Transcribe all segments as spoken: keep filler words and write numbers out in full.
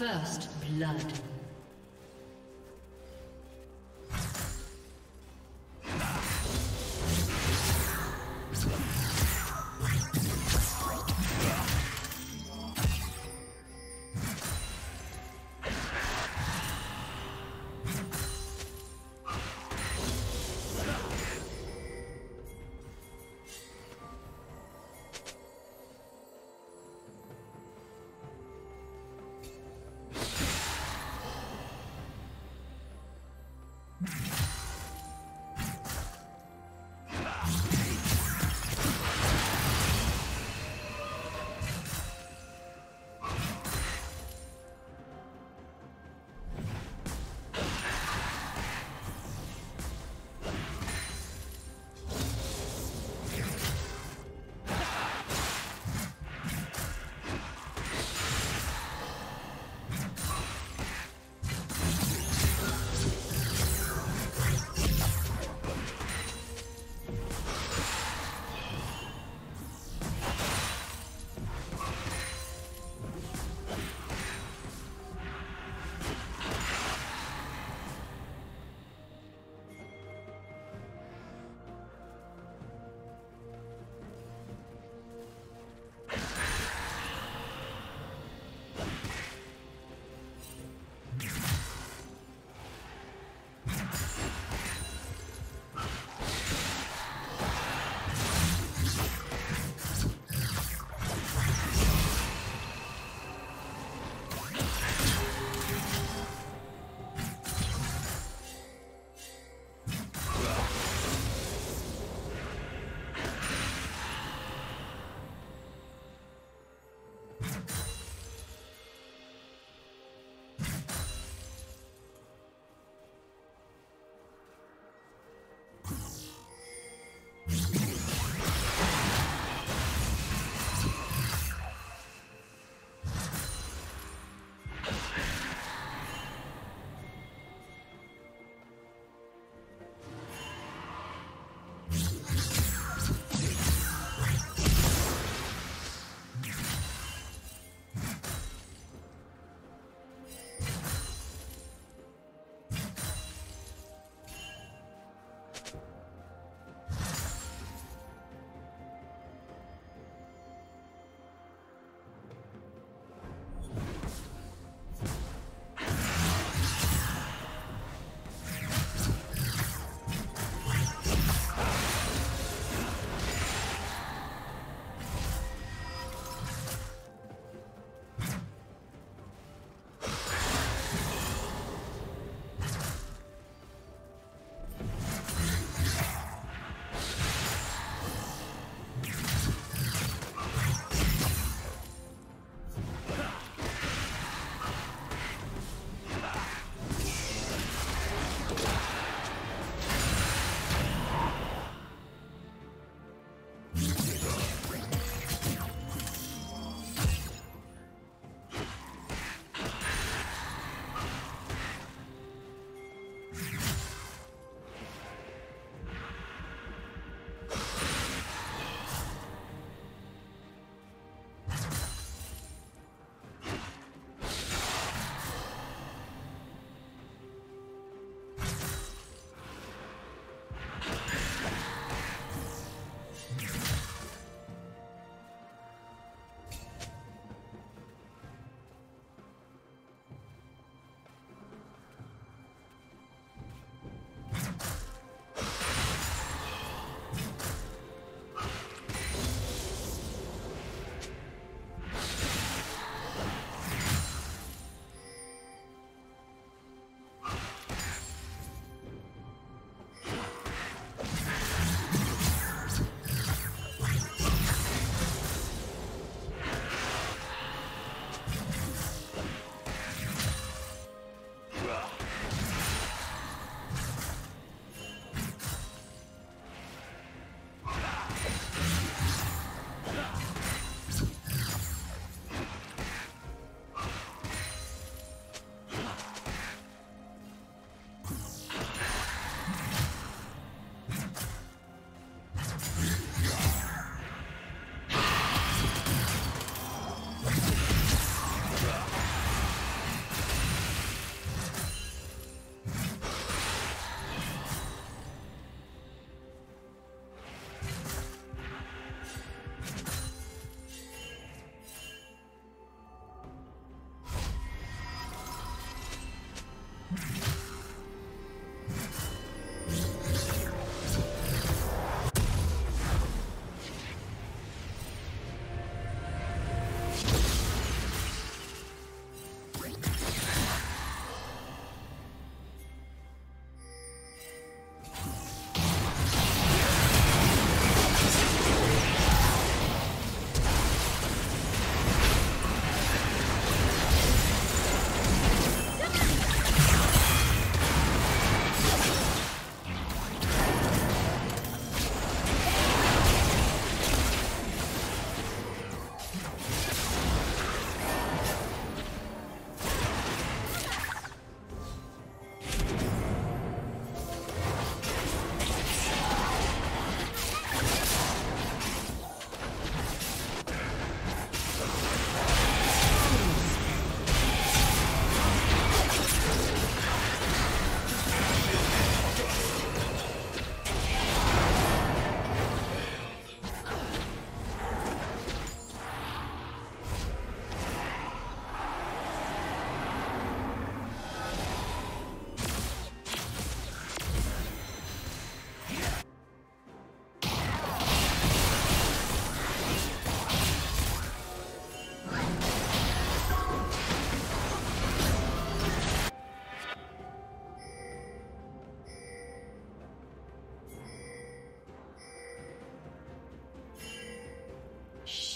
First blood.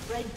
The red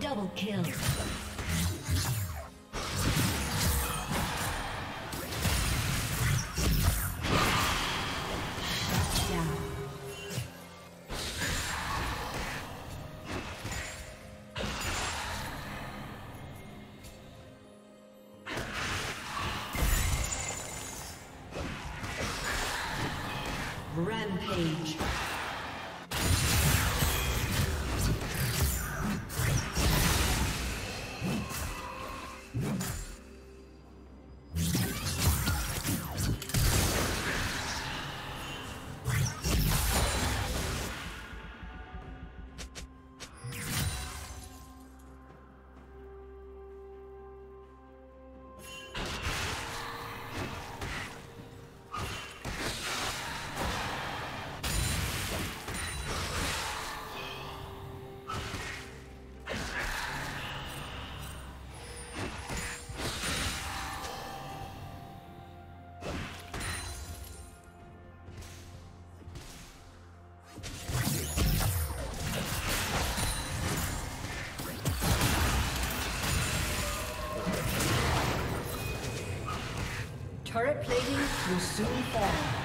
Double kill. Rampage. Turret plating will soon fall.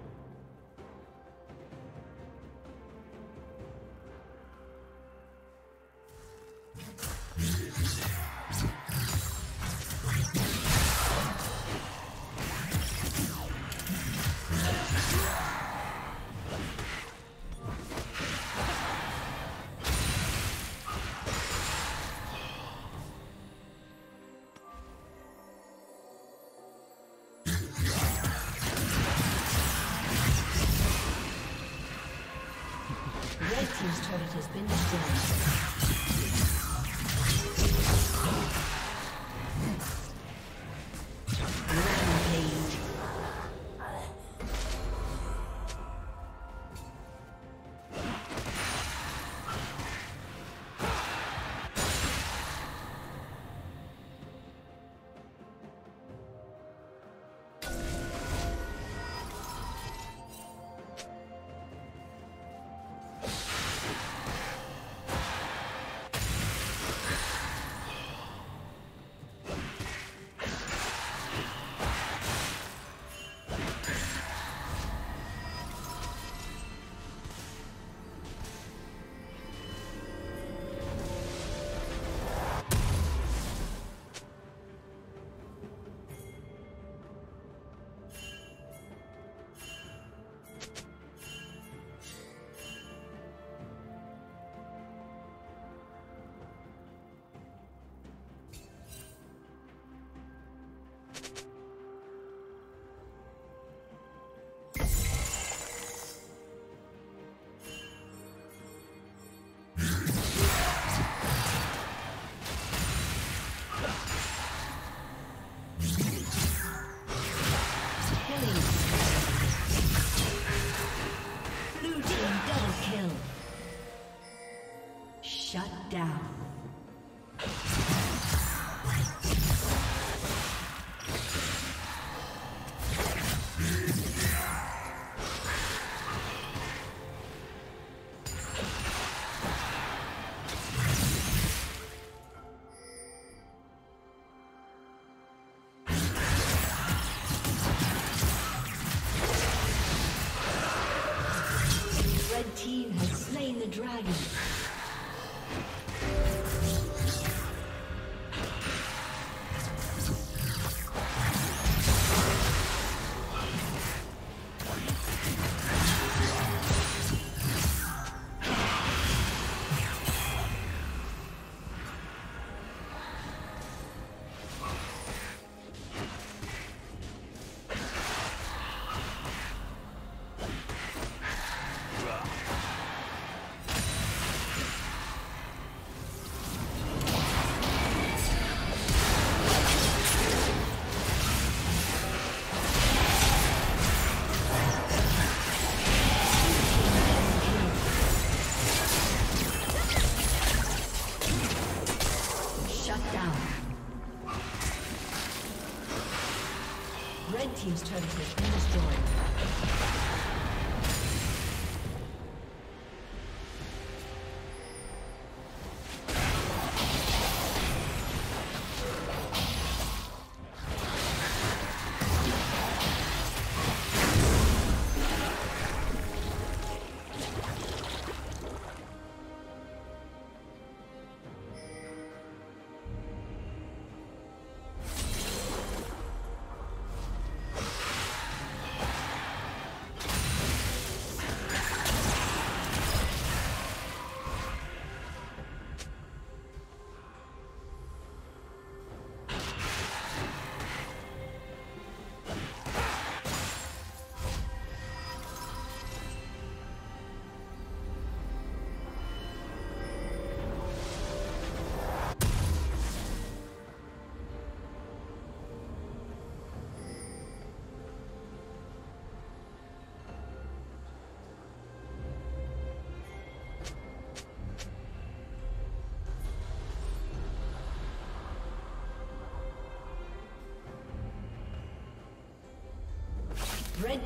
turret has been destroyed. Rampage. Dragon. Team's turret has been destroyed. Red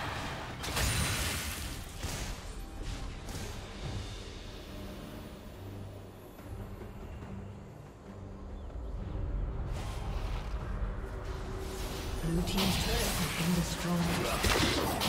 Blue team's turret has been destroyed.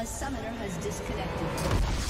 A summoner has disconnected.